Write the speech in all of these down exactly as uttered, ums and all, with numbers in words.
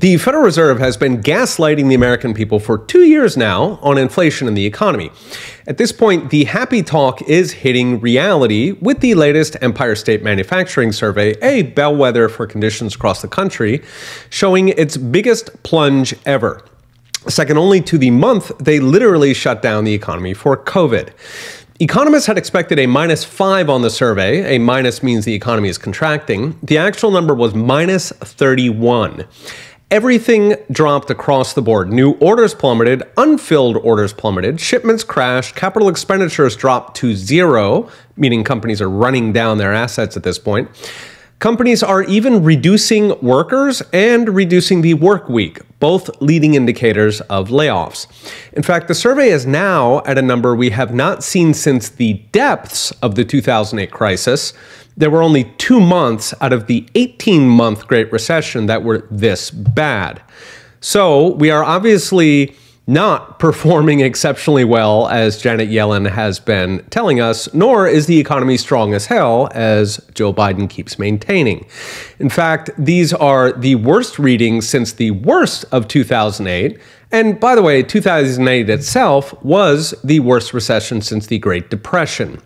The Federal Reserve has been gaslighting the American people for two years now on inflation and the economy. At this point, the happy talk is hitting reality with the latest Empire State Manufacturing Survey, a bellwether for conditions across the country, showing its biggest plunge ever. Second only to the month they literally shut down the economy for COVID. Economists had expected a minus five on the survey. A minus means the economy is contracting. The actual number was minus thirty-one. Everything dropped across the board. New orders plummeted, unfilled orders plummeted, shipments crashed, capital expenditures dropped to zero, meaning companies are running down their assets at this point. Companies are even reducing workers and reducing the work week, both leading indicators of layoffs. In fact, the survey is now at a number we have not seen since the depths of the two thousand eight crisis. There were only two months out of the eighteen-month Great Recession that were this bad. So we are obviously not performing exceptionally well, as Janet Yellen has been telling us, nor is the economy strong as hell, as Joe Biden keeps maintaining. In fact, these are the worst readings since the worst of two thousand eight. And by the way, two thousand eight itself was the worst recession since the Great Depression.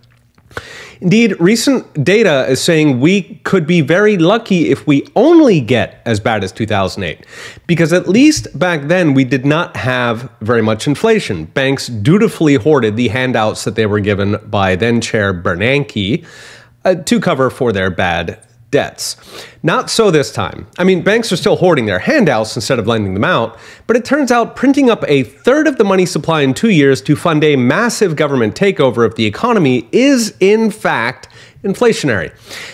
Indeed, recent data is saying we could be very lucky if we only get as bad as two thousand eight, because at least back then we did not have very much inflation. Banks dutifully hoarded the handouts that they were given by then-chair Bernanke uh, to cover for their bad debts. Not so this time. I mean, banks are still hoarding their handouts instead of lending them out, but it turns out printing up a third of the money supply in two years to fund a massive government takeover of the economy is, in fact, inflationary.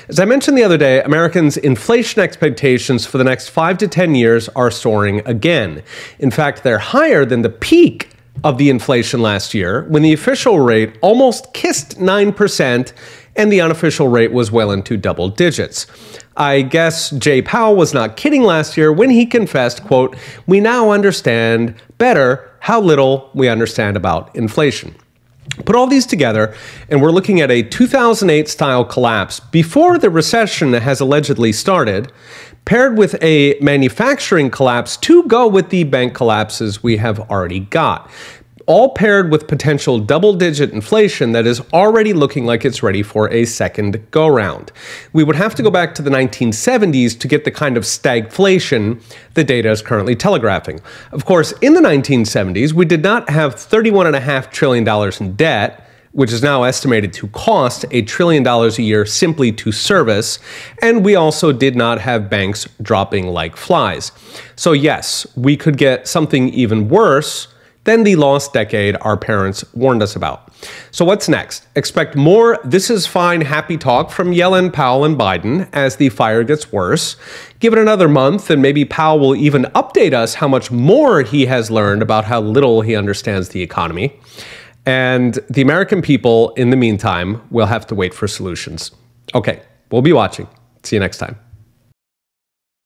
As I mentioned the other day, Americans' inflation expectations for the next five to ten years are soaring again. In fact, they're higher than the peak of the inflation last year, when the official rate almost kissed nine percent and the unofficial rate was well into double digits. I guess Jay Powell was not kidding last year when he confessed, quote, "We now understand better how little we understand about inflation." Put all these together, and we're looking at a two thousand eight-style collapse before the recession has allegedly started, paired with a manufacturing collapse to go with the bank collapses we have already got, all paired with potential double-digit inflation that is already looking like it's ready for a second go-round. We would have to go back to the nineteen seventies to get the kind of stagflation the data is currently telegraphing. Of course, in the nineteen seventies, we did not have thirty-one point five trillion dollars in debt, which is now estimated to cost a trillion dollars a year simply to service, and we also did not have banks dropping like flies. So yes, we could get something even worse than the lost decade our parents warned us about. So what's next? Expect more this is fine happy talk from Yellen, Powell, and Biden as the fire gets worse. Give it another month and maybe Powell will even update us how much more he has learned about how little he understands the economy. And the American people, in the meantime, will have to wait for solutions. Okay, we'll be watching. See you next time.